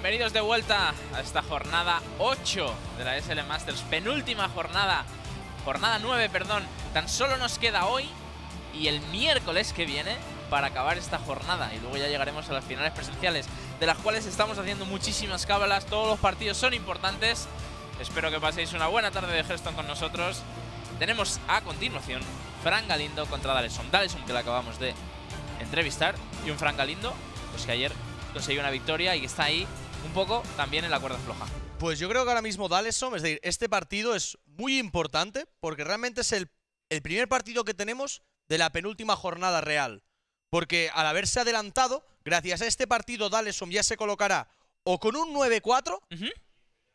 Bienvenidos de vuelta a esta jornada 8 de la SL Masters, penúltima jornada, jornada 9, perdón. Tan solo nos queda hoy y el miércoles que viene para acabar esta jornada y luego ya llegaremos a las finales presenciales, de las cuales estamos haciendo muchísimas cábalas, todos los partidos son importantes. Espero que paséis una buena tarde de Hearthstone con nosotros. Tenemos a continuación Fran Galindo contra Dalesom. Dalesom, que la acabamos de entrevistar, y un Fran Galindo pues que ayer consiguió una victoria y que está ahí un poco también en la cuerda floja. Pues yo creo que ahora mismo Dalesom, es decir, este partido es muy importante porque realmente es el primer partido que tenemos de la penúltima jornada real. Porque al haberse adelantado, gracias a este partido Dalesom ya se colocará o con un 9-4,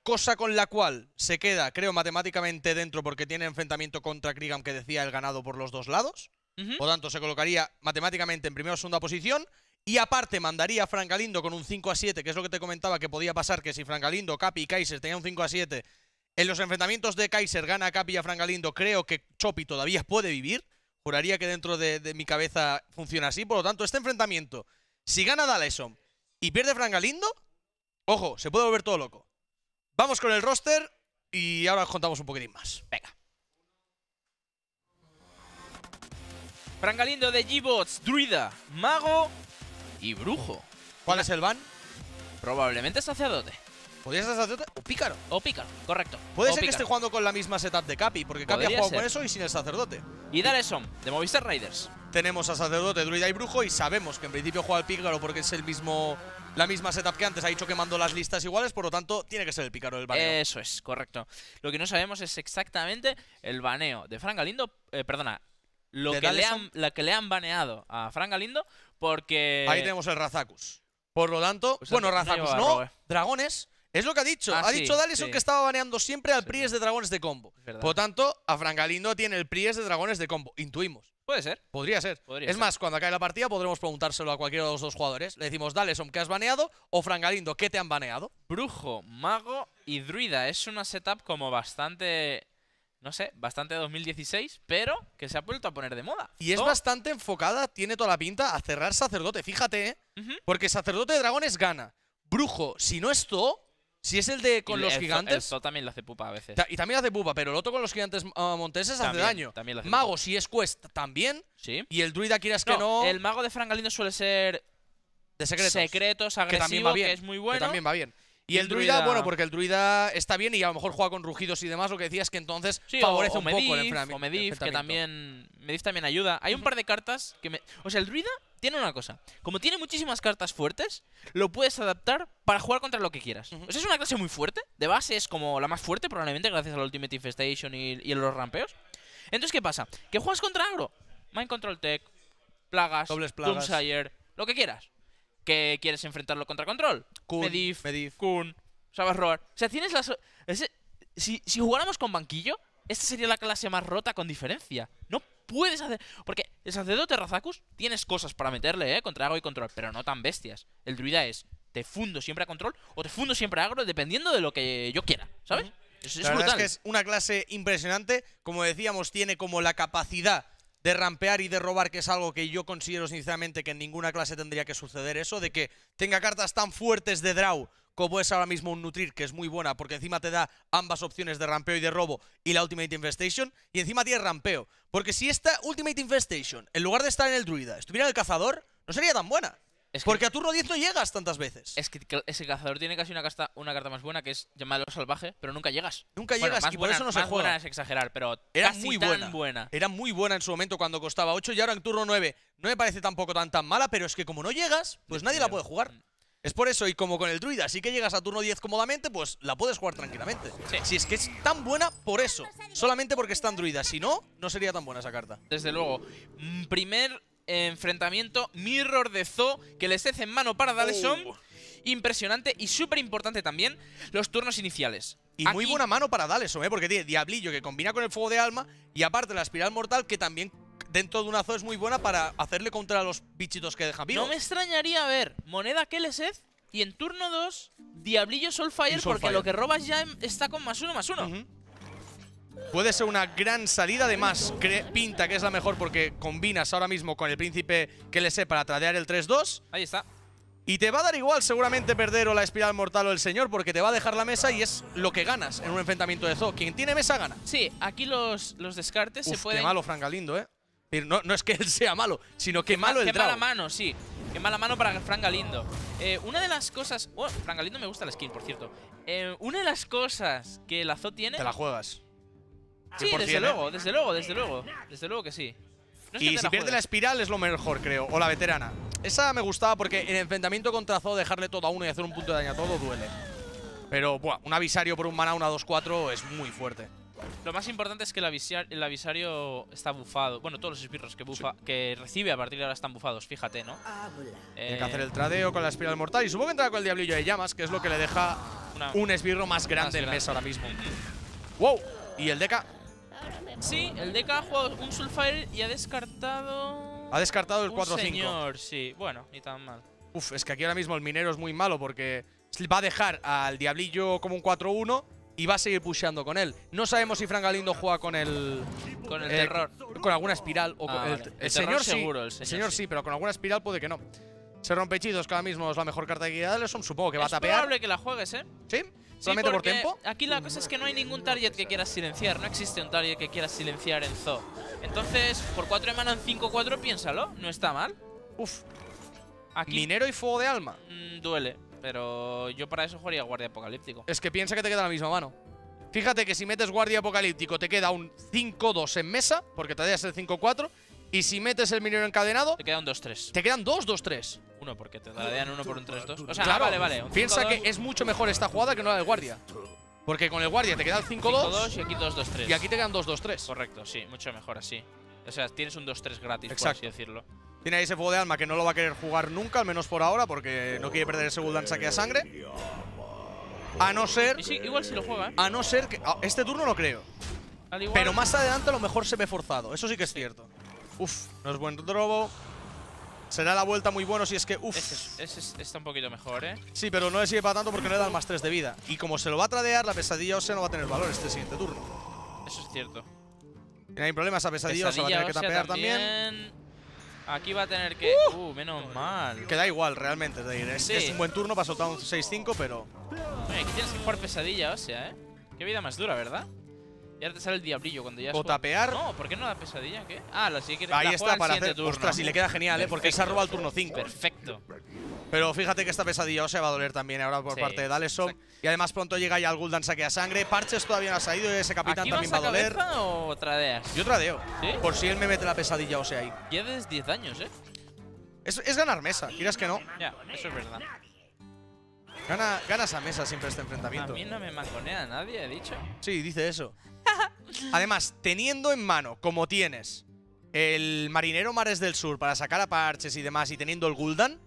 cosa con la cual se queda, creo, matemáticamente dentro porque tiene enfrentamiento contra Kriegan, que decía el ganado por los dos lados. Por tanto, se colocaría matemáticamente en primera o segunda posición. Y aparte mandaría a Fran Galindo con un 5-7, que es lo que te comentaba que podía pasar, que si Fran Galindo, Capi y Kaiser tenían un 5-7, en los enfrentamientos de Kaiser gana a Capi y a Fran Galindo, creo que Chopi todavía puede vivir. Juraría que dentro de mi cabeza funciona así. Por lo tanto, este enfrentamiento, si gana Dalesom y pierde Fran Galindo, ojo, se puede volver todo loco. Vamos con el roster y ahora os contamos un poquitín más. Venga. Fran Galindo de G-Bots, druida, mago y brujo. ¿Cuál es el ban? Probablemente sacerdote. ¿Podría ser sacerdote o pícaro? O pícaro, correcto. Puede ser que esté jugando con la misma setup de Capi, porque Capi ha jugado con eso y sin el sacerdote. Y Dalesom, de Movistar Raiders. Tenemos a sacerdote, druida y brujo, y sabemos que en principio juega el pícaro porque es el mismo, la misma setup que antes. Ha dicho que mandó las listas iguales, por lo tanto tiene que ser el pícaro el baneo. Eso es, correcto. Lo que no sabemos es exactamente el baneo de Fran Galindo, perdona, la que le han baneado a Fran Galindo, porque... Ahí tenemos el Razakus. Por lo tanto, pues bueno, Razakus no, dragones, es lo que ha dicho. Ha dicho Dalesom que estaba baneando siempre al Pries de Dragones de Combo. Por lo tanto, a Fran Galindo tiene el Pries de Dragones de Combo, intuimos. Puede ser. Podría ser. Es más, cuando acabe la partida podremos preguntárselo a cualquiera de los dos jugadores. Le decimos, Dalesom, ¿qué has baneado? O Fran Galindo, ¿qué te han baneado? Brujo, mago y druida. Es una setup como bastante... no sé, bastante 2016, pero que se ha vuelto a poner de moda. Y es bastante enfocada, tiene toda la pinta, a cerrar sacerdote, fíjate, ¿eh? Porque sacerdote de dragones gana. Brujo, si no es Tho, si es el de con los gigantes... El Tho también lo hace pupa a veces. Y también hace pupa, pero el otro con los gigantes monteses también, hace daño. También lo hace mago, pupa. Si es quest, también. Sí. Y el druida, quieras que no... El mago de Fran Galindo suele ser... de secretos. Secretos, agresivo, que también va bien, que es muy bueno. Que también va bien. Y el druida, bueno, porque el druida está bien y a lo mejor juega con rugidos y demás, lo que decías que entonces favorece un poco el enfrentamiento. O Medivh, que también, Medivh también ayuda. Hay un par de cartas que... O sea, el druida tiene una cosa. Como tiene muchísimas cartas fuertes, lo puedes adaptar para jugar contra lo que quieras. O sea, es una clase muy fuerte. De base es como la más fuerte, probablemente, gracias al Ultimate Infestation y los rampeos. Entonces, ¿qué pasa? Que juegas contra agro. Mind Control Tech, Plagas, Doomsayer, lo que quieras. Que quieres enfrentarlo contra control. Medivh, Kun, Sabas Roar. O sea, tienes las... Si jugáramos con banquillo, esta sería la clase más rota con diferencia. No puedes hacer... Porque el sacerdote Razakus tienes cosas para meterle, contra agro y control, pero no tan bestias. El druida es, te fundo siempre a control o te fundo siempre a agro, dependiendo de lo que yo quiera, ¿sabes? Es brutal. La verdad es que es una clase impresionante. Como decíamos, tiene como la capacidad... de rampear y de robar, que es algo que yo considero sinceramente que en ninguna clase tendría que suceder eso, de que tenga cartas tan fuertes de draw como es ahora mismo un Nutrir, que es muy buena porque encima te da ambas opciones de rampeo y de robo y la Ultimate Infestation, y encima tiene rampeo. Porque si esta Ultimate Infestation, en lugar de estar en el druida, estuviera en el cazador, no sería tan buena. Es que porque a turno 10 no llegas tantas veces. Es que ese cazador tiene casi una carta más buena, que es llamarlo salvaje, pero nunca llegas. Nunca llegas, y por eso no se juega. Más buena es exagerar, pero era muy buena. Era muy buena en su momento cuando costaba 8 y ahora en turno 9 no me parece tampoco tan mala, pero es que como no llegas, pues nadie la puede jugar. Es por eso, y como con el druida sí que llegas a turno 10 cómodamente, pues la puedes jugar tranquilamente. Sí. Si es que es tan buena por eso, solamente porque es tan druida. Si no, no sería tan buena esa carta. Desde luego. Primer... enfrentamiento, Mirror de Tho, que les hace en mano para Dalesom. Impresionante y súper importante también los turnos iniciales. Y aquí, muy buena mano para Dalesom, porque tiene Diablillo, que combina con el Fuego de Alma, y aparte la Espiral Mortal, que también dentro de una Tho es muy buena para hacerle contra los bichitos que dejan vivos. No me extrañaría ver Moneda Keleseth y en turno 2 Diablillo Soulfire, porque lo que robas ya está con +1/+1. Puede ser una gran salida, además pinta que es la mejor porque combinas ahora mismo con el príncipe que le sé para tradear el 3-2. Ahí está. Y te va a dar igual seguramente perder o la Espiral Mortal o el Señor, porque te va a dejar la mesa y es lo que ganas en un enfrentamiento de zoo. Quien tiene mesa gana. Sí, aquí los descartes se pueden… qué malo Fran Galindo, ¿eh? No es que él sea malo, sino que malo el draw. Qué mala mano, sí. Qué mala mano para Fran Galindo. Una de las cosas… Oh, Fran Galindo me gusta la skin, por cierto. Una de las cosas que la zoo tiene… Te la juegas. 100%. Sí, desde luego, desde luego, desde luego. Desde luego que sí. No es que si pierde la Espiral es lo mejor, creo. O la Veterana. Esa me gustaba porque en el enfrentamiento contra zoo, dejarle todo a uno y hacer un punto de daño a todo duele. Pero, buah, un Avisario por un mana, una 2-4 es muy fuerte. Lo más importante es que el Avisario está bufado. Bueno, todos los esbirros que bufa, que recibe a partir de ahora están bufados, fíjate, ¿no? Tiene que hacer el tradeo con la Espiral Mortal y supongo que entrará con el Diablillo de Llamas, que es lo que le deja un esbirro más grande en mesa ahora mismo. ¡Wow! Y el Deca. Sí, el Deca ha jugado un Soulfire y ha descartado… Ha descartado el 4-5. Señor, sí. Bueno, ni tan mal. Uf, es que aquí ahora mismo el minero es muy malo porque va a dejar al Diablillo como un 4-1 y va a seguir pusheando con él. No sabemos si Fran Galindo juega con el… Con el terror. Con alguna espiral. O con el señor seguro, sí. El señor sí, pero con alguna espiral puede que no. Se rompe hechizos, que ahora mismo es la mejor carta que Dalesom. Supongo que va a tapear. Es probable que la juegues, ¿eh? Sí. Solamente por tiempo. Aquí la cosa es que no hay ningún target que quieras silenciar. No existe un target que quieras silenciar en zoo. Entonces, por 4 de mana en 5-4, piénsalo. No está mal. Uf. Aquí minero y fuego de alma. Duele, pero yo para eso jugaría Guardia Apocalíptico. Es que piensa que te queda la misma mano. Fíjate que si metes Guardia Apocalíptico te queda un 5-2 en mesa, porque te das el 5-4. Y si metes el minero encadenado… Te quedan 2-3. Te quedan 2-2-3. Uno, porque te darían uno por un 3-2. O sea, claro, vale. Piensa que es mucho mejor esta jugada que no la del guardia. Porque con el guardia te queda el 5-2 y aquí 2-2-3. Y aquí te quedan 2-2-3. Correcto, sí. Mucho mejor así. O sea, tienes un 2-3 gratis, exacto, por así decirlo. Tiene ahí ese fuego de alma que no lo va a querer jugar nunca, al menos por ahora, porque no quiere perder ese Gul'dan saque a sangre. A no ser… Sí, igual si lo juega, ¿eh? A no ser que… Este turno no creo. Pero más adelante a lo mejor se ve forzado. Eso sí que es cierto. Uf, no es buen robo. Será la vuelta muy bueno si es que… Uf. Ese está un poquito mejor, ¿eh? Sí, pero no le sirve para tanto porque no le da el más 3 de vida. Y como se lo va a tradear, la pesadilla ósea no va a tener valor este siguiente turno. Eso es cierto. No hay problema, esa pesadilla ósea va a tener que tapear también. Aquí va a tener que… menos mal. Que da igual realmente, es decir, sí, es un buen turno para soltar un 6-5, pero… Oye, aquí tienes que jugar pesadilla ósea, ¿eh? Qué vida más dura, ¿verdad? Y ahora te sale el diablillo cuando ya… O tapear… No, ¿por qué no da pesadilla? ¿Qué? Ah, la siguiente… Ahí está para hacer… Ostras, y le queda genial, perfecto, ¿eh? Porque se ha robado el turno 5. Perfecto. Pero fíjate que esta pesadilla ósea va a doler también ahora por parte de Dalesom. Y además pronto llega ya el Gul'dan saque a sangre. Parches todavía no ha salido, ese capitán también va a doler. ¿Aquí vas a cabeza o tradeas? Yo tradeo. ¿Sí? Por si él me mete la pesadilla ósea ahí. Ya desde 10 años, ¿eh? Es ganar mesa, quieras que no. Ya, eso es verdad. Gana esa mesa siempre este enfrentamiento. A mí no me mangonea nadie, he dicho. Sí, dice eso. Además, teniendo en mano, como tienes el marinero Mares del Sur para sacar a parches y demás, y teniendo el Gul'dan,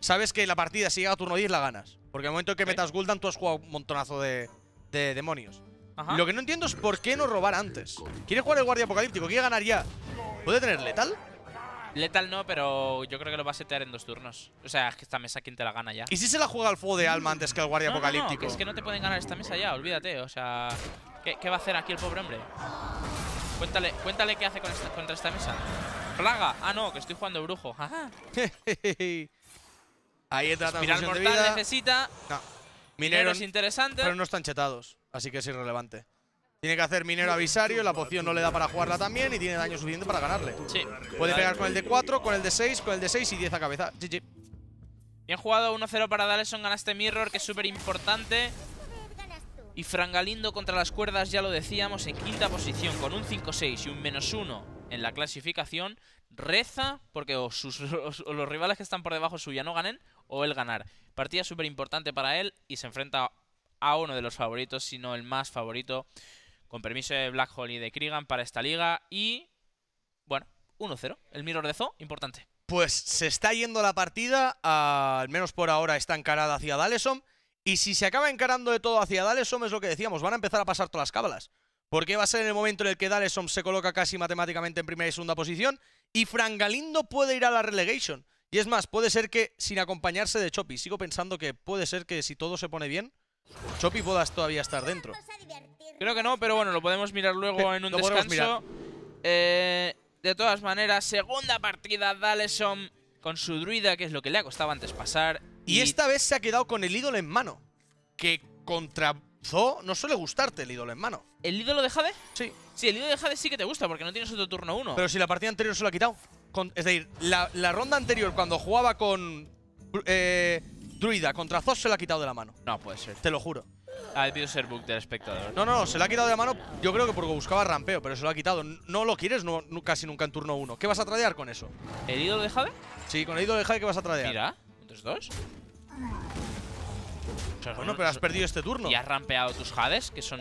sabes que la partida, si llega a turno 10, la ganas. Porque al momento en que metas Gul'dan, tú has jugado un montonazo de demonios. Ajá. Lo que no entiendo es por qué no robar antes. Quiere jugar el Guardia Apocalíptico, quiere ganar ya. ¿Puede tener letal? Letal no, pero yo creo que lo va a setear en 2 turnos. O sea, es que esta mesa, ¿quién te la gana ya? ¿Y si se la juega al fuego de alma antes que al Guardia Apocalíptico? No, que es que no te pueden ganar esta mesa ya, olvídate, o sea… ¿Qué va a hacer aquí el pobre hombre? Cuéntale qué hace contra esta mesa. Plaga. Ah, no, que estoy jugando brujo. Ajá. Ahí entra Espiral Mortal de vida. Necesita… No. Minero es interesante. Pero no están chetados, así que es irrelevante. Tiene que hacer minero avisario, la poción no le da para jugarla también y tiene daño suficiente para ganarle. Sí. Puede pegar con el de 4, con el de 6, con el de 6 y 10 a cabeza. GG. Bien jugado, 1-0 para Dalesom. Ganaste Mirror, que es súper importante. Y Fran Galindo contra las cuerdas, ya lo decíamos, en 5ª posición, con un 5-6 y un -1 en la clasificación. Reza porque o los rivales que están por debajo suya no ganen, o él ganar. Partida súper importante para él y se enfrenta a uno de los favoritos, si no el más favorito, con permiso de Black Hole y de Kriegan para esta liga. Y, bueno, 1-0. El Mirror de zoo, importante. Pues se está yendo la partida, al menos por ahora está encarada hacia Dalesom. Y si se acaba encarando de todo hacia Dalesom, es lo que decíamos, van a empezar a pasar todas las cábalas. Porque va a ser en el momento en el que Dalesom se coloca casi matemáticamente en 1ª y 2ª posición y Fran Galindo puede ir a la relegation. Y es más, puede ser que sin acompañarse de Chopi. Sigo pensando que puede ser que si todo se pone bien, Chopi pueda todavía estar dentro. Creo que no, pero bueno, lo podemos mirar luego en un descanso. De todas maneras, 2ª partida, Dalesom con su druida, que es lo que le ha costado antes pasar. Y esta vez se ha quedado con el ídolo en mano. Que contra Zo no suele gustarte el ídolo en mano. ¿El ídolo de Jade? Sí. Sí, el ídolo de Jade sí que te gusta porque no tienes otro turno 1. Pero si la partida anterior se lo ha quitado. Es decir, la ronda anterior cuando jugaba con Druida contra Zo se lo ha quitado de la mano. No puede ser. Te lo juro. Ah, el ser bug del espectador. No, no, no, se lo ha quitado de la mano. Yo creo que porque buscaba rampeo, pero se lo ha quitado. No lo quieres casi nunca en turno 1. ¿Qué vas a tradear con eso? ¿El ídolo de Jade? Sí, con el ídolo de Jade, ¿qué vas a tradear? Mira, entonces dos. O sea, bueno, pero has perdido este turno. Y has rampeado tus Jades, que es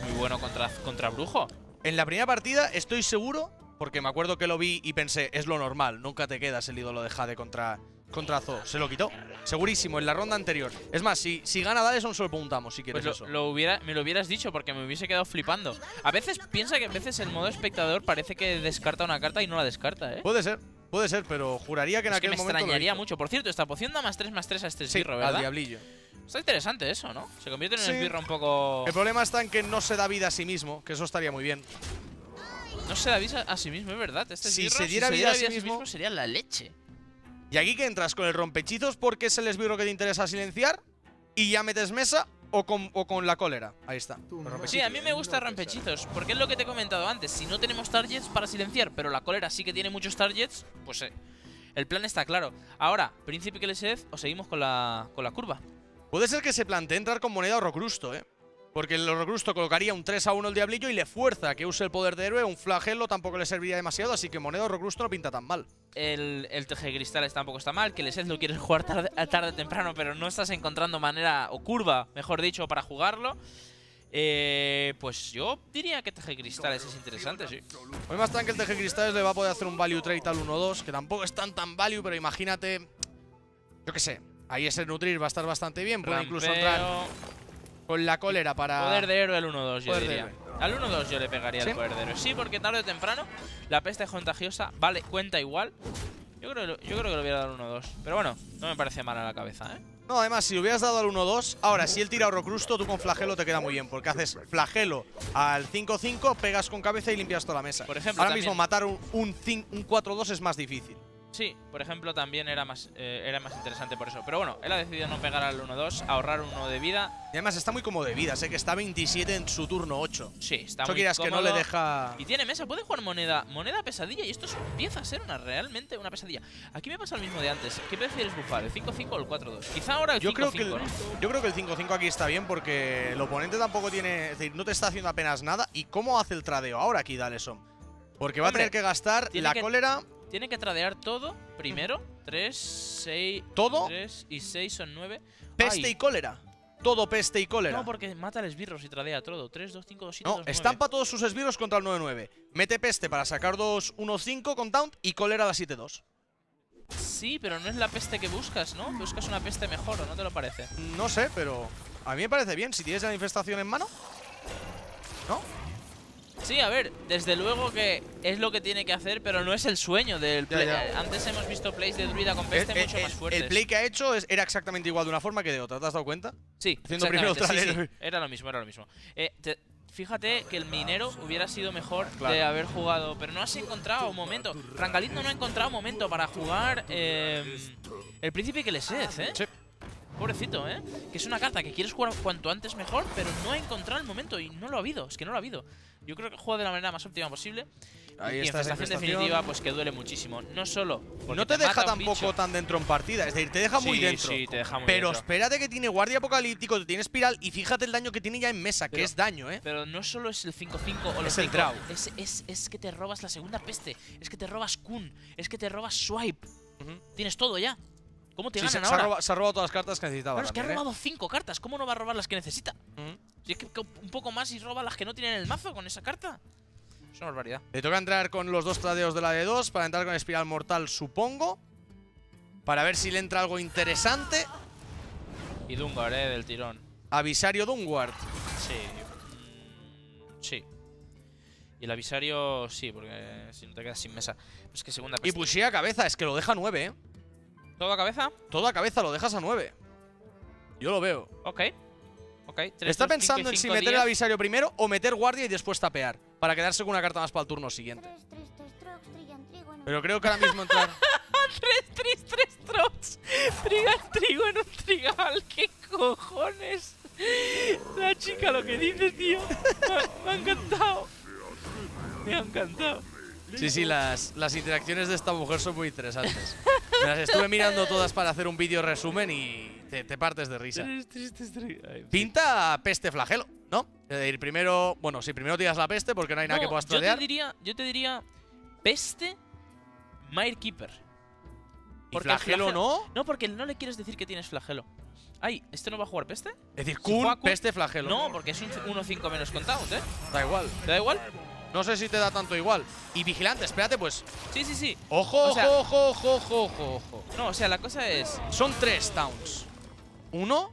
muy bueno contra Brujo. En la primera partida estoy seguro, porque me acuerdo que lo vi y pensé, es lo normal, nunca te quedas el ídolo de Jade contra Zo. Se lo quitó. Segurísimo, en la ronda anterior. Es más, si gana Dalesom se lo preguntamos si quieres, pues eso. Me lo hubieras dicho porque me hubiese quedado flipando. A veces piensa que a veces el modo espectador parece que descarta una carta y no la descarta, ¿eh? Puede ser, pero juraría que en aquel momento... me extrañaría mucho. Por cierto, esta poción da +3/+3 a este esbirro, ¿verdad? Al Diablillo. Está interesante eso, ¿no? Se convierte en un esbirro un poco... El problema está en que no se da vida a sí mismo, que eso estaría muy bien. No se da vida a sí mismo, es verdad. Este esbirro, si se diera vida a sí mismo sería la leche. Y aquí que entras con el rompechizos porque es el esbirro que te interesa silenciar y ya metes mesa o con la cólera. Ahí está. Sí, a mí me gusta rompechizos porque es lo que te he comentado antes. Si no tenemos targets para silenciar, pero la cólera sí que tiene muchos targets, pues el plan está claro. Ahora, Príncipe LSF o seguimos con la curva. Puede ser que se plantee entrar con moneda o Rocrusto, ¿eh? Porque el Rocrusto colocaría un 3-1 al Diablillo y le fuerza que use el poder de héroe. Un flagelo tampoco le serviría demasiado, así que moneda o Rocrusto no pinta tan mal. El TG Cristales tampoco está mal, que el Set lo quieres jugar tarde o temprano, pero no estás encontrando manera o curva, mejor dicho, para jugarlo. Pues yo diría que TG Cristales es interesante, sí. Hoy más tan que el TG Cristales le va a poder hacer un value trade al 1-2, que tampoco es tan value, pero imagínate, yo qué sé, ahí ese nutrir va a estar bastante bien, puede incluso entrar con la cólera para... Poder de héroe al 1-2, yo diría. Al 1-2 yo le pegaría el poder de héroe. Sí, porque tarde o temprano la peste es contagiosa. Vale, cuenta igual. Yo creo que lo hubiera dado al 1-2. Pero bueno, no me parece mal a la cabeza, ¿eh? No, además, si lo hubieras dado al 1-2... Ahora, si él tira a Rocrusto, tú con flagelo te queda muy bien. Porque haces flagelo al 5-5, pegas con cabeza y limpias toda la mesa. Por ejemplo, ahora mismo matar un 4-2 es más difícil. Sí, por ejemplo, también era más interesante por eso. Pero bueno, él ha decidido no pegar al 1-2, ahorrar uno de vida. Y además está muy cómodo de vida, sé que está 27 en su turno 8. Sí, está muy cómodo. Que no le deja... Y tiene mesa, puede jugar moneda pesadilla y esto empieza a ser realmente una pesadilla. Aquí me pasa lo mismo de antes. ¿Qué prefieres bufar, el 5-5 o el 4-2? Quizá ahora el 5-5, ¿no? Yo creo que el 5-5 aquí está bien porque el oponente tampoco tiene... Es decir, no te está haciendo apenas nada. ¿Y cómo hace el tradeo ahora aquí Dalesom? Porque va a tener que gastar la cólera... Tiene que tradear todo primero. 3, 6. ¿Todo? 3 y 6 son 9. Peste y cólera. Todo peste y cólera. No, porque mata al esbirro si tradea todo. 3, 2, 5, 2, 7. No, 2, estampa 9. Todos sus esbirros contra el 9-9. Mete peste para sacar 2, 1, 5 con taunt y cólera la 7-2. Sí, pero no es la peste que buscas, ¿no? Buscas una peste mejor, ¿o no te lo parece? No sé, pero a mí me parece bien. Si tienes la infestación en mano, ¿no? Sí, a ver, desde luego que es lo que tiene que hacer, pero no es el sueño del play. Ya. Antes hemos visto plays de druida con peste mucho más fuertes. El play que ha hecho era exactamente igual de una forma que de otra, ¿te has dado cuenta? Sí, haciendo primero sí. Era lo mismo, era lo mismo. Fíjate que el minero hubiera sido mejor de haber jugado, pero no has encontrado un momento. Fran Galindo no ha encontrado un momento para jugar el príncipe que le sed, ¿eh? Sí. Pobrecito, ¿eh? Que es una carta que quieres jugar cuanto antes mejor, pero no ha encontrado el momento y no lo ha habido, es que no lo ha habido. Yo creo que juega de la manera más óptima posible. Ahí está, infestación definitiva, pues que duele muchísimo. No solo no te deja tampoco tan dentro en partida, es decir, te deja muy dentro. Sí, te deja muy dentro. Pero espérate que tiene guardia apocalíptico, te tiene espiral y fíjate el daño que tiene ya en mesa, que es daño, ¿eh? Pero no solo es el 5-5 o los 5, el draw. Es que te robas la segunda peste, es que te robas Kun, es que te robas Swipe. Tienes todo ya. ¿Cómo te ganan ahora? Se ha robado todas las cartas que necesitaba. Claro, es que ha robado 5 cartas. ¿Cómo no va a robar las que necesita? Si es que un poco más y roba las que no tienen el mazo con esa carta. Es una barbaridad. Le toca entrar con los dos tradeos de la D2 para entrar con Espiral Mortal, supongo. Para ver si le entra algo interesante. Y Dungward, del tirón. Avisario Dungward. Sí. Sí. Y el avisario, sí, porque si no te quedas sin mesa. Es que segunda peste. Y pushea a cabeza, es que lo deja 9, ¿eh? ¿Todo a cabeza? Todo a cabeza, lo dejas a 9. Yo lo veo. Ok. Okay. 3, está 2, pensando 5 en si meter el avisario primero o meter guardia y después tapear. Para quedarse con una carta más para el turno siguiente. Pero creo que ahora mismo entrar… ¡Tres, tres, tres, trots! Triga el trigo en un trigal. ¿Qué cojones? La chica lo que dice, tío. Me ha encantado. Me ha encantado. Sí, sí, las interacciones de esta mujer son muy interesantes. Me las estuve mirando todas para hacer un vídeo resumen y te partes de risa. Pinta peste flagelo, ¿no? Es decir, primero… Bueno, si primero tiras la peste porque no hay nada que puedas trolear. Yo te diría peste Mirekeeper. ¿Y flagelo no? No, porque no le quieres decir que tienes flagelo. Ay, ¿este no va a jugar peste? Es decir, Kun, peste flagelo. No, porque es un 1-5 menos contount, ¿eh? Da igual. ¿Te da igual? No sé si te da tanto igual. Y vigilante, espérate, pues… Sí, sí, sí. Ojo, ojo. No, o sea, la cosa es… Son 3 towns. Uno…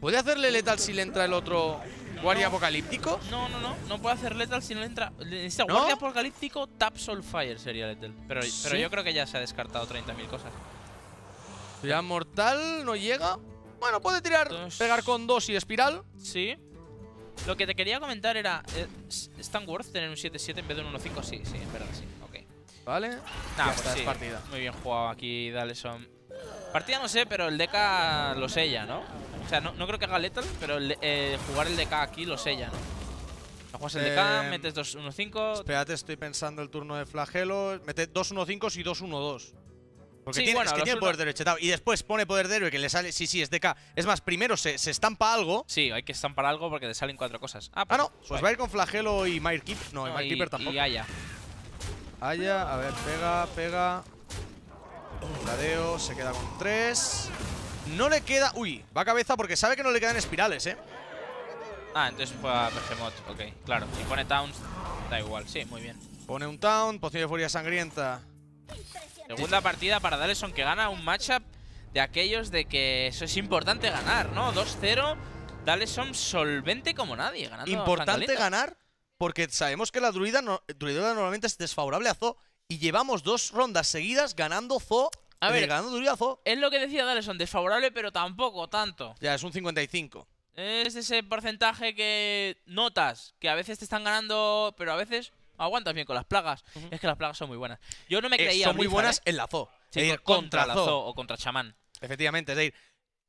¿Puede hacerle letal si le entra el otro guardia apocalíptico? No. No puede hacer letal si no le entra… Necesita guardia apocalíptico, tap Soulfire sería letal. Pero yo creo que ya se ha descartado 30.000 cosas. Ya mortal no llega. Bueno, puede tirar… Pegar con 2 y espiral. Sí. Lo que te quería comentar era… ¿Es tan worth tener un 7-7 en vez de un 1-5? Sí, sí, es verdad, sí. Ok. Vale. Nah, pues sí. Es partida. Muy bien jugado aquí, Dalesom. Partida no sé, pero el DK lo sella, ¿no? O sea, no creo que haga lethal, pero jugar el DK aquí lo sella, ¿no? Juegas el DK, metes 2-1-5… Espérate, estoy pensando el turno de flagelo. Mete 2-1-5 y 2-1-2. Porque sí, es que tiene poder de héroe chetado. Y después pone poder de héroe que le sale… Sí, es DK. Es más, primero se estampa algo. Sí, hay que estampar algo porque le salen 4 cosas. Pues va a ir con flagelo y Mirekeeper. No, y Mirekeeper tampoco. Y Aya. Aya, a ver, pega. Ladeo, se queda con 3. No le queda… Uy, va a cabeza porque sabe que no le quedan espirales, ¿eh? Ah, entonces juega Bergemot. Ok, claro. Si pone towns, da igual. Sí, muy bien. Pone un town, poción de furia sangrienta. Segunda partida para Dalesom, que gana un matchup de aquellos de que eso es importante ganar, ¿no? 2-0, Dalesom solvente como nadie, ganando. Importante ganar porque sabemos que la druida normalmente es desfavorable a Zo y llevamos 2 rondas seguidas ganando Zo. A ver, ganando druida Zo. Es lo que decía Dalesom, desfavorable pero tampoco tanto. Ya, es un 55. Es ese porcentaje que notas, que a veces te están ganando, pero a veces… Aguantas bien con las plagas. Es que las plagas son muy buenas. Yo no me creía… Son muy buenas en la Zo. Sí, es decir, contra la Zo o contra chamán. Efectivamente. Es decir,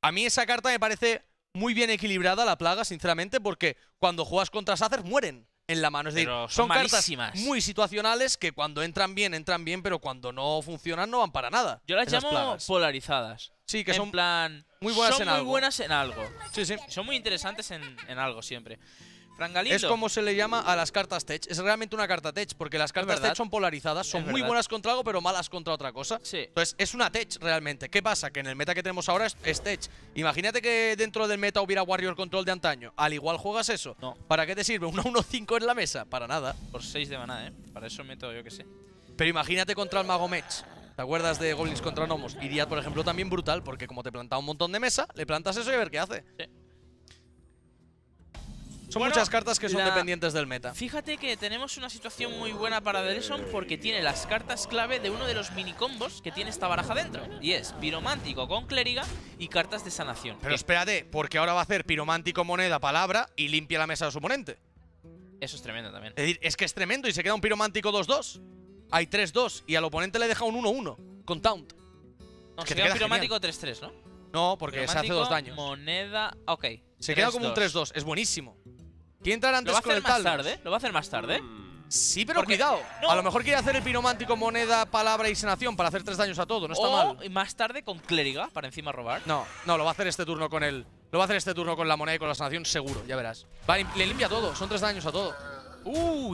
a mí esa carta me parece muy bien equilibrada, la plaga, sinceramente, porque cuando juegas contra Sacer mueren en la mano. Es decir, son cartas muy situacionales que cuando entran bien, pero cuando no funcionan no van para nada. Yo las llamo polarizadas. Sí, que son… En plan… Muy buenas en algo. Son muy buenas en algo. Sí, sí. Son muy interesantes en algo siempre. Fran Galindo. Es como se le llama a las cartas tech. Es realmente una carta tech, porque las cartas tech son polarizadas. Son muy buenas contra algo, pero malas contra otra cosa. Sí. Entonces, es una tech realmente. ¿Qué pasa? Que en el meta que tenemos ahora es tech. Imagínate que dentro del meta hubiera Warrior Control de antaño. Al igual juegas eso. No. ¿Para qué te sirve? ¿Una 1-5 en la mesa? Para nada. Por 6 de maná, ¿eh? Para eso meto yo que sé. Pero imagínate contra el Mago Mech. ¿Te acuerdas de Goblins contra Gnomos? Iría, por ejemplo, también brutal, porque como te planta un montón de mesa, le plantas eso y a ver qué hace. Sí. Son muchas cartas que son dependientes del meta. Fíjate que tenemos una situación muy buena para Dalesom porque tiene las cartas clave de uno de los minicombos que tiene esta baraja dentro. Y es Piromántico con Clériga y cartas de sanación. Pero espérate, porque ahora va a hacer Piromántico, Moneda, Palabra y limpia la mesa de su oponente. Eso es tremendo también. Es decir, es que es tremendo y se queda un Piromántico 2-2. Hay 3-2 y al oponente le deja un 1-1 con Taunt. No, se queda un Piromántico 3-3, ¿no? No, porque se hace 2 daños. Moneda… Ok. Se queda como un 3-2. Es buenísimo. ¿Quiere entrar antes con el tal? ¿Lo va a hacer más tarde? Sí, pero cuidado. No. A lo mejor quiere hacer el piromántico, moneda, palabra y sanación para hacer 3 daños a todo. No está mal. Y más tarde con clériga para encima robar. No, lo va a hacer este turno con el… Lo va a hacer este turno con la moneda y con la sanación seguro, ya verás. Va, le limpia todo. Son 3 daños a todo.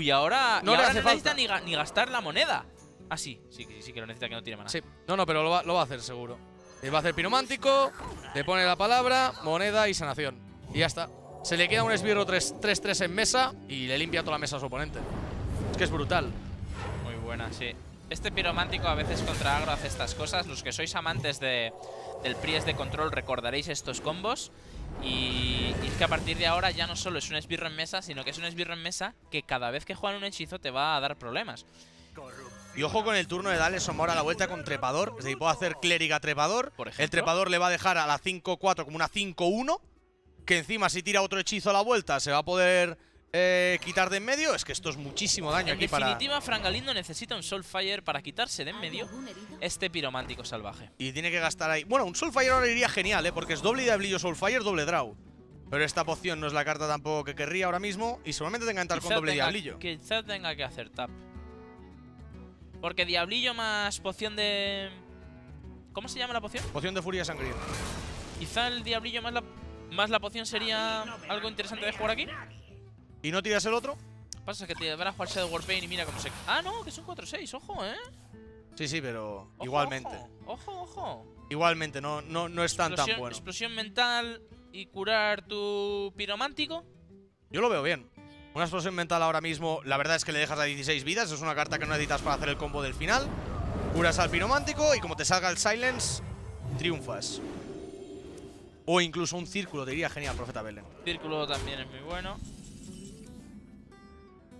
Y ahora no, ahora no necesita ni gastar la moneda. Ah, sí que lo necesita, que no tiene maná. Sí. No, pero lo va a hacer seguro. Va a hacer piromántico, le pone la palabra, moneda y sanación. Y ya está. Se le queda un esbirro 3-3 en mesa y le limpia toda la mesa a su oponente. Es que es brutal. Muy buena, sí. Este piromántico a veces contra agro hace estas cosas. Los que sois amantes del Pries de control recordaréis estos combos. Y es que a partir de ahora ya no solo es un esbirro en mesa, sino que es un esbirro en mesa que cada vez que juegan un hechizo te va a dar problemas. Y ojo con el turno de Dalesom ahora a la vuelta con trepador. Es decir, puedo hacer clériga trepador. Por ejemplo. El trepador le va a dejar a la 5-4 como una 5-1. Que encima si tira otro hechizo a la vuelta se va a poder Quitar de en medio. Es que esto es muchísimo daño aquí para... En definitiva, Fran Galindo necesita un Soulfire para quitarse de en medio este piromántico salvaje. Y tiene que gastar ahí... Bueno, un Soulfire ahora iría genial, porque es doble Diablillo Soulfire, doble draw. Pero esta poción no es la carta tampoco que querría ahora mismo. Y seguramente tenga que entrar con doble Diablillo. Quizá tenga que hacer tap. Porque Diablillo más poción de... ¿Cómo se llama la poción? Poción de furia sangrienta. Quizá el Diablillo más la poción sería algo interesante de jugar aquí. ¿Y no tiras el otro? Pasa que te van a jugar Shadow Warpaint y mira cómo se... Ah, no, que son 4-6, ojo, ¿eh? Sí, sí, pero ojo, igualmente. Ojo, ojo. Igualmente, no es tan bueno. Explosión mental y curar tu piromántico. Yo lo veo bien. Una explosión mental ahora mismo, la verdad es que le dejas a 16 vidas. Es una carta que no necesitas para hacer el combo del final. Curas al piromántico y como te salga el Silence, triunfas. O incluso un círculo, te iría genial, Profeta Belén. Círculo también es muy bueno.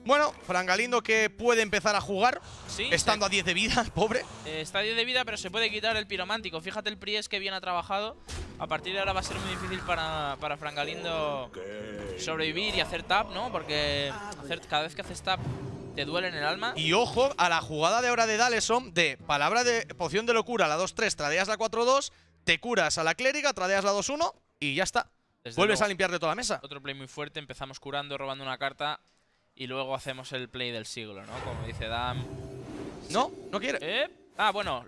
Bueno, Fran Galindo que puede empezar a jugar, sí, estando a 10 de vida, pobre. Está a 10 de vida, pero se puede quitar el piromántico. Fíjate el Pries que bien ha trabajado. A partir de ahora va a ser muy difícil para Fran Galindo sobrevivir y hacer tap, ¿no? Porque cada vez que haces tap te duele en el alma. Y ojo a la jugada de ahora de Dalesom de palabra de poción de locura, la 2-3, tradeas la 4-2, te curas a la clériga, tradeas la 2-1 y ya está. Desde Vuelves luego, a limpiar de toda la mesa. Otro play muy fuerte, empezamos curando, robando una carta... Y luego hacemos el play del siglo, ¿no? Como dice Dam. No, no quiere. Ah, bueno,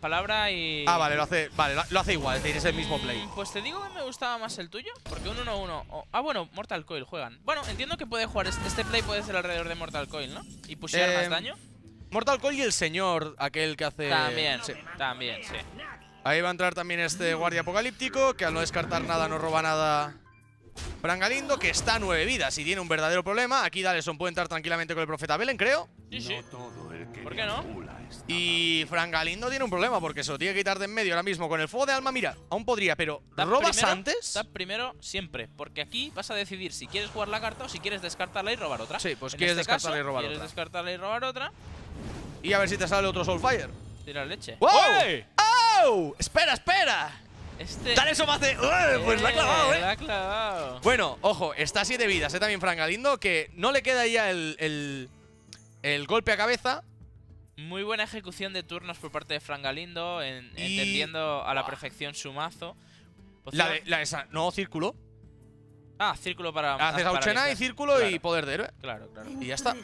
palabra y... Ah, vale, lo hace igual, es el mismo play. Pues te digo que me gustaba más el tuyo, porque un 1-1... Oh. Ah, bueno, Mortal Coil juegan. Bueno, entiendo que puede jugar... Este play puede ser alrededor de Mortal Coil, ¿no? Y pushear más daño. Mortal Coil y el señor, aquel que hace... También, sí. También, sí. Ahí va a entrar también este Guardia Apocalíptico, que al no descartar nada no roba nada... Fran Galindo, que está a 9 vidas y tiene un verdadero problema. Aquí Dalesom puede entrar tranquilamente con el Profeta Belén, creo. Sí, sí. ¿Por qué no? Y Fran Galindo tiene un problema porque se lo tiene que quitar de en medio ahora mismo. Con el fuego de alma, mira, aún podría, pero ¿robas primero, antes? Tap primero siempre, porque aquí vas a decidir si quieres jugar la carta o si quieres descartarla y robar otra. Sí, pues en quieres este descartarla, caso, quieres descartarla y robar otra. Y a ver si te sale otro Soulfire. Tira leche. ¡Wow! ¡Oh! ¡Espera, espera! Dalesom hace... Pues la ha clavado, ¿eh? La ha clavado. Bueno, ojo, está a 7 vidas, ¿eh? También Fran Galindo, que no le queda ya el golpe a cabeza. Muy buena ejecución de turnos por parte de Fran Galindo, entendiendo a la perfección su mazo. La de esa, no, círculo. Ah, círculo para... Haces Auchena y círculo, claro. Y poder de héroe. Claro, claro. Y ya está.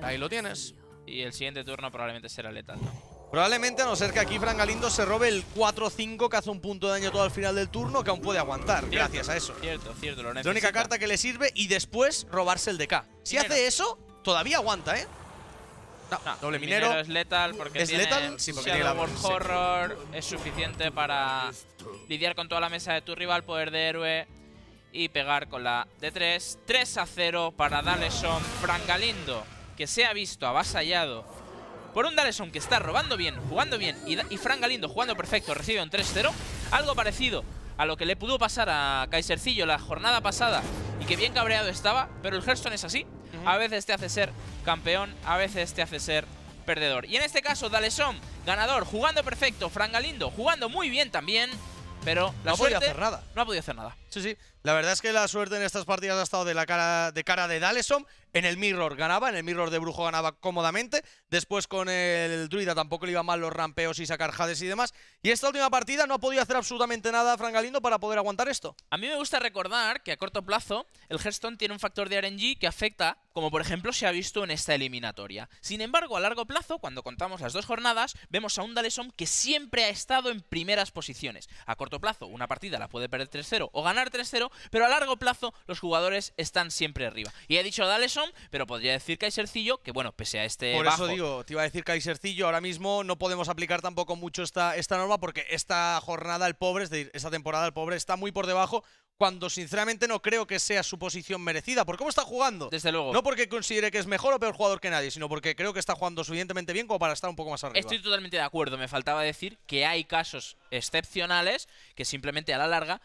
Ahí lo tienes. Y el siguiente turno probablemente será letal, ¿no? Probablemente, a no ser que aquí Fran Galindo se robe el 4-5 que hace un punto de daño todo al final del turno, que aún puede aguantar, cierto, gracias a eso. Cierto, cierto, lo necesita. La única carta que le sirve y después robarse el DK. Si hace eso, todavía aguanta, ¿eh? No, doble minero. Es letal porque tiene la World Horror, es suficiente para lidiar con toda la mesa de tu rival, poder de héroe y pegar con la D3. 3-0 para Dalesom. Fran Galindo, que se ha visto avasallado por un Dalesom que está robando bien, jugando bien, y Fran Galindo jugando perfecto, recibe un 3-0. Algo parecido a lo que le pudo pasar a Kaisercillo la jornada pasada y que bien cabreado estaba, pero el Hearthstone es así. A veces te hace ser campeón, a veces te hace ser perdedor. Y en este caso, Dalesom, ganador, jugando perfecto, Fran Galindo jugando muy bien también, pero la suerte... No ha podido hacer nada. No ha podido hacer nada. Sí, sí. La verdad es que la suerte en estas partidas ha estado de cara de Dalesom. En el Mirror ganaba, en el Mirror de Brujo ganaba cómodamente. Después con el Druida tampoco le iban mal los rampeos y sacar Jades y demás. Y esta última partida no ha podido hacer absolutamente nada Fran Galindo para poder aguantar esto. A mí me gusta recordar que a corto plazo el Hearthstone tiene un factor de RNG que afecta, como por ejemplo se ha visto en esta eliminatoria. Sin embargo, a largo plazo, cuando contamos las 2 jornadas, vemos a un Dalesom que siempre ha estado en primeras posiciones. A corto plazo, una partida la puede perder 3-0 o ganar 3-0, pero a largo plazo los jugadores están siempre arriba. Y he dicho Dalesom, pero podría decir Kaisercillo que, bueno, pese a este Por bajo, eso digo, te iba a decir Kaisercillo, ahora mismo no podemos aplicar tampoco mucho esta norma porque esta jornada el pobre, es decir, esta temporada el pobre está muy por debajo cuando sinceramente no creo que sea su posición merecida. ¿Por cómo está jugando? Desde luego. No porque considere que es mejor o peor jugador que nadie, sino porque creo que está jugando suficientemente bien como para estar un poco más arriba. Estoy totalmente de acuerdo. Me faltaba decir que hay casos excepcionales que simplemente a la larga,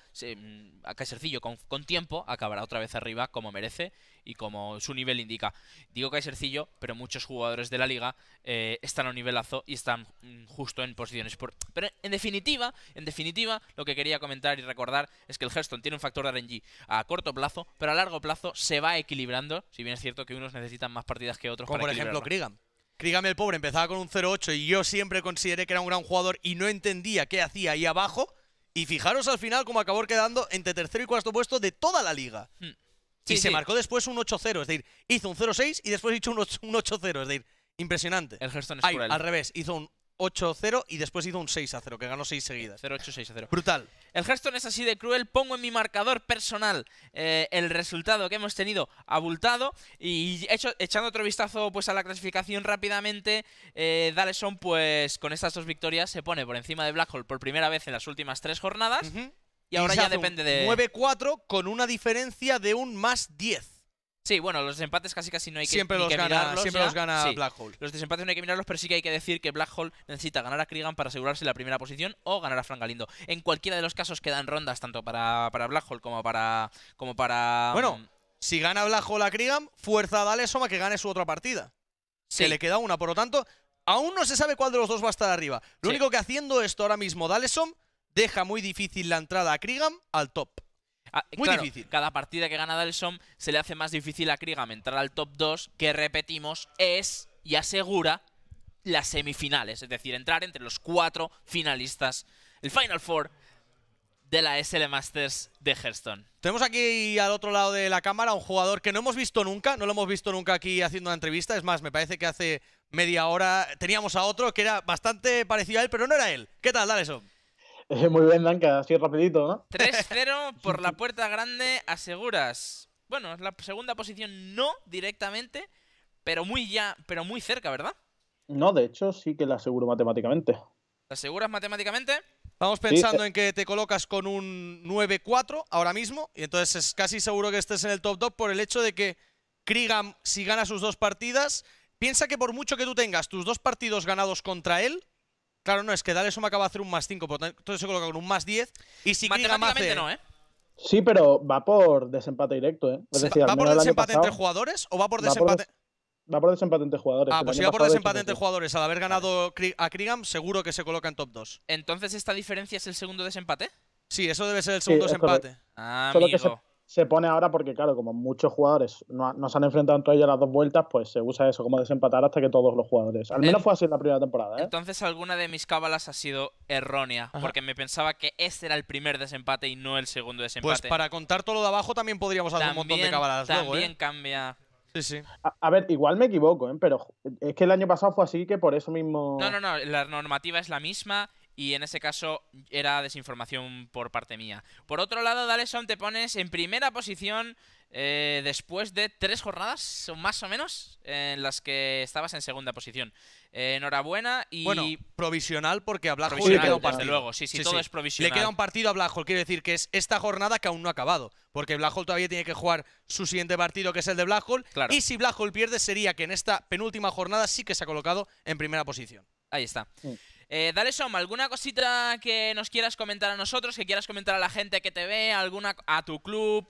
a Kaisercillo con tiempo acabará otra vez arriba como merece. y como su nivel indica. Digo Kaisercillo, pero muchos jugadores de la liga están a un nivelazo y están justo en posiciones. Pero en definitiva, lo que quería comentar y recordar es que el Hearthstone tiene un factor de RNG a corto plazo, pero a largo plazo se va equilibrando, si bien es cierto que unos necesitan más partidas que otros para equilibrarlo. Como por ejemplo Kriegan. Kriegan el pobre empezaba con un 0-8 y yo siempre consideré que era un gran jugador y no entendía qué hacía ahí abajo. Y fijaros al final cómo acabó quedando entre tercero y cuarto puesto de toda la liga. Sí, y se marcó después un 8-0, es decir, hizo un 0-6 y después hizo un 8-0, es decir, impresionante. El Hearthstone es cruel. Al revés, hizo un 8-0 y después hizo un 6-0, que ganó 6 seguidas. 0-8-6-0. Brutal. El Hearthstone es así de cruel. Pongo en mi marcador personal el resultado que hemos tenido abultado. Y echando otro vistazo pues a la clasificación rápidamente, Dalesom pues con estas dos victorias se pone por encima de Black Hole por primera vez en las últimas 3 jornadas. Y ahora ya depende de... 9-4 con una diferencia de un +10. Sí, bueno, los desempates casi no hay que mirarlos. Siempre los gana Black Hole. Los desempates no hay que mirarlos, pero sí que hay que decir que Black Hole necesita ganar a Kriegan para asegurarse la primera posición o ganar a Fran Galindo. En cualquiera de los casos quedan rondas, tanto para Black Hole como para... Bueno, si gana Black Hole a Kriegan, fuerza a Dalesom a que gane su otra partida. Sí. Que le queda una, por lo tanto, aún no se sabe cuál de los dos va a estar arriba. Lo único que haciendo esto ahora mismo Dalesom deja muy difícil la entrada a Kriegan al top. Muy difícil. Cada partida que gana Dalesom se le hace más difícil a Kriegan entrar al top 2, que repetimos, es y asegura las semifinales. Es decir, entrar entre los 4 finalistas, el Final Four de la SL Masters de Hearthstone. Tenemos aquí al otro lado de la cámara un jugador que no hemos visto nunca, no lo hemos visto nunca aquí haciendo una entrevista. Es más, me parece que hace media hora teníamos a otro que era bastante parecido a él, pero no era él. ¿Qué tal, Dalesom? Muy bien, Danka, así rapidito, ¿no? 3-0 por la puerta grande, aseguras. Bueno, la segunda posición no directamente, pero muy cerca, ¿verdad? No, de hecho sí que la aseguro matemáticamente. ¿La aseguras matemáticamente? Estamos pensando en que te colocas con un 9-4 ahora mismo, y entonces es casi seguro que estés en el top 2 por el hecho de que Kriegan, si gana sus dos partidas, piensa que por mucho que tú tengas tus dos partidos ganados contra él, claro, no, es que Dalesom acaba de hacer un +5, entonces se coloca con un +10. Y si matemáticamente no, ¿eh? Sí, pero va por desempate directo, ¿eh? Es decir, ¿va por desempate entre jugadores o va por desempate...? Va por desempate entre jugadores. Ah, pues si va por desempate entre jugadores, al haber ganado a Kriegan, seguro que se coloca en top 2. ¿Entonces esta diferencia es el segundo desempate? Sí, eso debe ser el segundo desempate. Ah, amigo. Solo que se pone ahora porque, claro, como muchos jugadores no se han enfrentado entre ellos las dos vueltas, pues se usa eso como desempatar hasta que todos los jugadores. Al menos fue así en la primera temporada, ¿eh? Entonces alguna de mis cábalas ha sido errónea, porque me pensaba que este era el primer desempate y no el segundo desempate. Pues para contar todo lo de abajo también podríamos hacer un montón de cábalas luego, ¿eh? También cambia... Sí, sí. A ver, igual me equivoco, ¿eh? Pero es que el año pasado fue así que por eso mismo... No, la normativa es la misma... Y en ese caso era desinformación por parte mía. Por otro lado, Dalesom, te pones en primera posición después de 3 jornadas, más o menos, en las que estabas en segunda posición. Enhorabuena y... Bueno, provisional porque a Black Hole le queda un partido. Desde luego, sí, todo es provisional. Le queda un partido a Black Hole, quiere decir que es esta jornada que aún no ha acabado. Porque Black Hole todavía tiene que jugar su siguiente partido, que es el de Black Hole. Claro. Y si Black Hole pierde, sería que en esta penúltima jornada sí que se ha colocado en primera posición. Ahí está. Dalesom, ¿alguna cosita que nos quieras comentar a nosotros, que quieras comentar a la gente que te ve, alguna a tu club,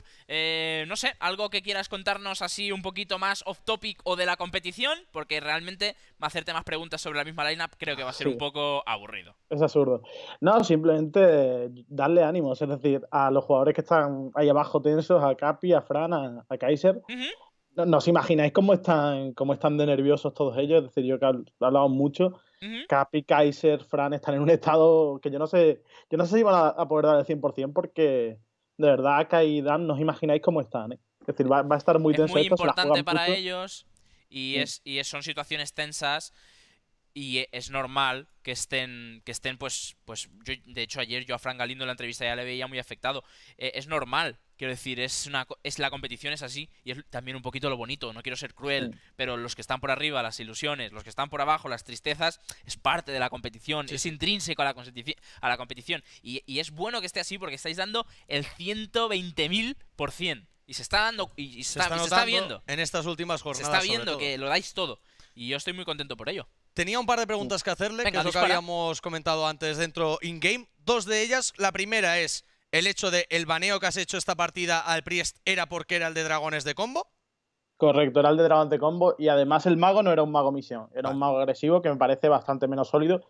no sé, algo que quieras contarnos así un poquito más off topic o de la competición? Porque realmente hacerte más preguntas sobre la misma lineup creo que va a ser un poco aburrido. Es absurdo. No, simplemente darle ánimos, es decir, a los jugadores que están ahí abajo tensos, a Capi, a Fran, a Kaiser. No os imagináis cómo están de nerviosos todos ellos, es decir, yo que he hablado mucho. Capi, Kaiser, Fran están en un estado que yo no sé si van a poder dar el 100% porque de verdad Kai y Dan no os imagináis cómo están, ¿eh? Es decir, va a estar muy tenso. Es muy importante para ellos y, son situaciones tensas y es normal que estén pues yo, de hecho ayer yo a Fran Galindo en la entrevista ya le veía muy afectado. Es normal. Quiero decir, la competición es así y es también un poquito lo bonito, no quiero ser cruel, pero los que están por arriba, las ilusiones, los que están por abajo, las tristezas, es parte de la competición, es intrínseco a la competición y es bueno que esté así porque estáis dando el 120.000% y se está dando y se está viendo. En estas últimas jornadas se está viendo que lo dais todo y yo estoy muy contento por ello. Tenía un par de preguntas que hacerle, que es lo que habíamos comentado antes dentro in-game, 2 de ellas, la primera es... ¿El hecho de el baneo que has hecho esta partida al Priest era porque era el de Dragones de Combo? Correcto, era el de Dragones de Combo y además el mago no era un mago misión, era un mago agresivo que me parece bastante menos sólido.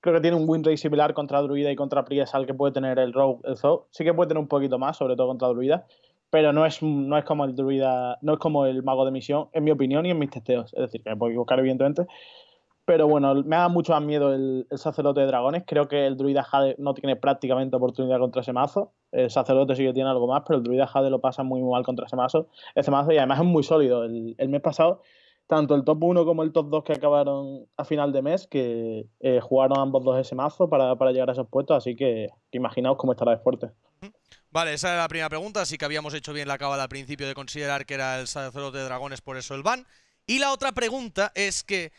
Creo que tiene un win rate similar contra Druida y contra Priesal que puede tener el Rogue, el Zoe. Sí que puede tener un poquito más, sobre todo contra Druida, pero no es como el Druida, no es como el mago de misión, en mi opinión y en mis testeos. Es decir, que me puedo equivocar evidentemente. Pero bueno, me da mucho más miedo el sacerdote de dragones. Creo que el druida Jade no tiene prácticamente oportunidad contra ese mazo. El sacerdote sí que tiene algo más, pero el druida Jade lo pasa muy mal contra ese mazo. Y además es muy sólido. El mes pasado, tanto el top 1 como el top 2 que acabaron a final de mes, que jugaron ambos dos ese mazo para llegar a esos puestos. Así que imaginaos cómo estará de fuerte. Vale, esa era la primera pregunta. Así que habíamos hecho bien la cábala al principio de considerar que era el sacerdote de dragones, por eso el ban. Y la otra pregunta es que...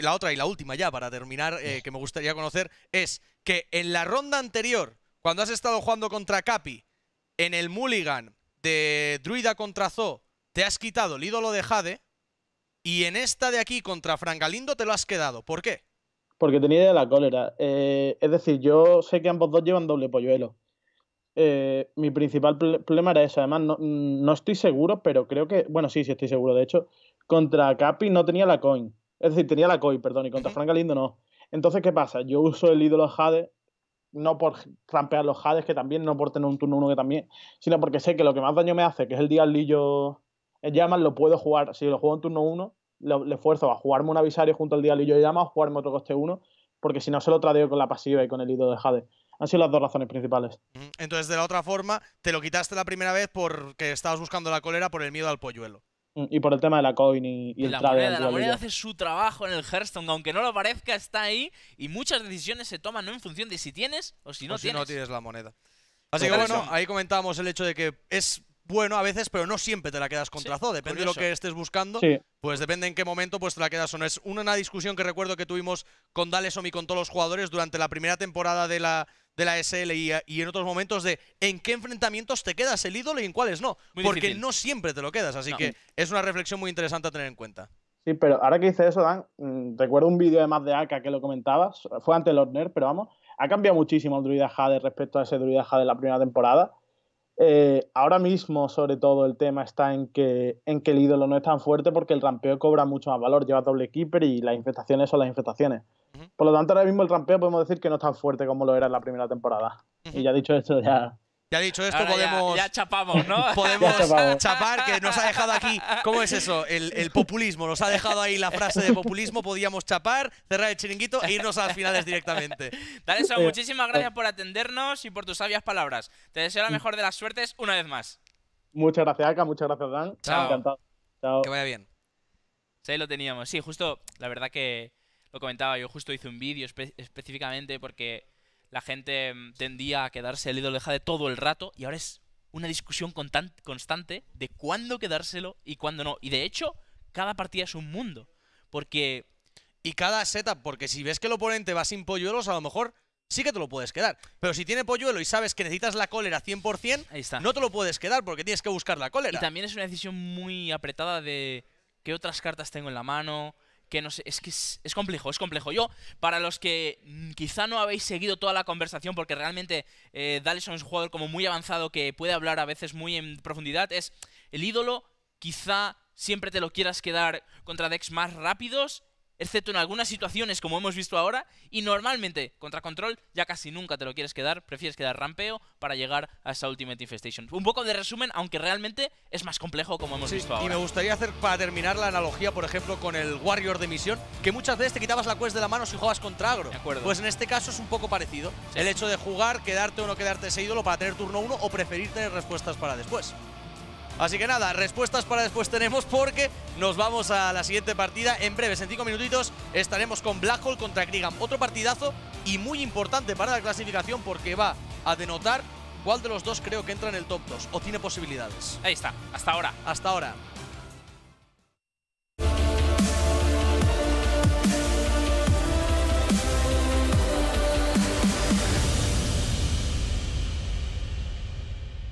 la otra y la última ya, para terminar, que me gustaría conocer, es que en la ronda anterior, cuando has estado jugando contra Capi, en el mulligan de Druida contra Zoo, te has quitado el ídolo de Jade, y en esta de aquí contra Fran Galindo te lo has quedado. ¿Por qué? Porque tenía idea de la cólera. Es decir, yo sé que ambos dos llevan doble polluelo. Mi principal problema era eso. Además, no estoy seguro, pero creo que... Bueno, sí estoy seguro, de hecho. Contra Capi no tenía la coin. Es decir, tenía la COI, perdón, y contra Fran Galindo no. Entonces, ¿qué pasa? Yo uso el ídolo Jade, no por trampear los Jades, que también, no por tener un turno 1 que también, sino porque sé que lo que más daño me hace, que es el Diablillo en llamas, lo puedo jugar. Si lo juego en turno 1, le esfuerzo a jugarme un Avisario junto al Diablillo de llamas o jugarme otro coste 1, porque si no se lo tradeo con la pasiva y con el ídolo de Jade. Han sido las dos razones principales. Entonces, de la otra forma, te lo quitaste la primera vez porque estabas buscando la cólera por el miedo al polluelo. Y por el tema de la coin y el trade. La moneda hace su trabajo en el Hearthstone, aunque no lo parezca, está ahí. Y muchas decisiones se toman no en función de si tienes o si no tienes. Si no tienes la moneda. Así que bueno, ahí comentábamos el hecho de que es bueno a veces, pero no siempre te la quedas contra Zoo. Depende de lo que estés buscando, pues depende en qué momento pues te la quedas o no. Es una discusión que recuerdo que tuvimos con Dalesom y con todos los jugadores durante la primera temporada de la SL y en otros momentos de en qué enfrentamientos te quedas el ídolo y en cuáles no. Porque no siempre te lo quedas, así que es una reflexión muy interesante a tener en cuenta. Sí, pero ahora que dices eso, Dan, recuerdo un vídeo además de Aka que lo comentabas, fue ante los nerds, pero vamos, ha cambiado muchísimo el druida Jade respecto a ese druida Jade de la primera temporada. Ahora mismo, sobre todo, el tema está en que el ídolo no es tan fuerte porque el rampeo cobra mucho más valor, lleva doble keeper y las infestaciones son las infestaciones. Por lo tanto, ahora mismo el rampeo podemos decir que no es tan fuerte como lo era en la primera temporada. Y ya dicho esto, ahora podemos... Ya chapamos, ¿no? Podemos chapar, que nos ha dejado aquí... ¿Cómo es eso? El populismo. Nos ha dejado ahí la frase de populismo. Podíamos chapar, cerrar el chiringuito e irnos a las finales directamente. Dalesom, muchísimas gracias por atendernos y por tus sabias palabras. Te deseo la mejor de las suertes una vez más. Muchas gracias, Aka. Muchas gracias, Dan. Chao. Encantado. Chao. Que vaya bien. Sí, lo teníamos. Sí, justo, la verdad que... Lo comentaba, yo justo hice un vídeo específicamente porque la gente tendía a quedarse el ídolo de Jade todo el rato y ahora es una discusión constante de cuándo quedárselo y cuándo no. Y de hecho, cada partida es un mundo. Porque... Y cada setup, porque si ves que el oponente va sin polluelos, a lo mejor sí que te lo puedes quedar. Pero si tiene polluelo y sabes que necesitas la cólera 100%, ahí está. No te lo puedes quedar porque tienes que buscar la cólera. Y también es una decisión muy apretada de qué otras cartas tengo en la mano... Que no sé, es que es complejo, es complejo. Yo, para los que quizá no habéis seguido toda la conversación, porque realmente Dalesom es un jugador como muy avanzado que puede hablar a veces muy en profundidad, es el ídolo, quizá siempre te lo quieras quedar contra decks más rápidos, excepto en algunas situaciones como hemos visto ahora, y normalmente contra control ya casi nunca te lo quieres quedar, prefieres quedar rampeo para llegar a esa Ultimate Infestation. Un poco de resumen, aunque realmente es más complejo como hemos visto ahora. Y me gustaría hacer, para terminar, la analogía, por ejemplo, con el Warrior de misión, que muchas veces te quitabas la quest de la mano si jugabas contra agro. De acuerdo. Pues en este caso es un poco parecido. Sí. El hecho de jugar, quedarte o no quedarte ese ídolo para tener turno 1 o preferir tener respuestas para después. Así que nada, respuestas para después tenemos porque nos vamos a la siguiente partida. En breves, en 5 minutitos, estaremos con Black Hole contra Kriegan. Otro partidazo y muy importante para la clasificación porque va a denotar cuál de los dos creo que entra en el top 2 o tiene posibilidades. Ahí está, hasta ahora. Hasta ahora.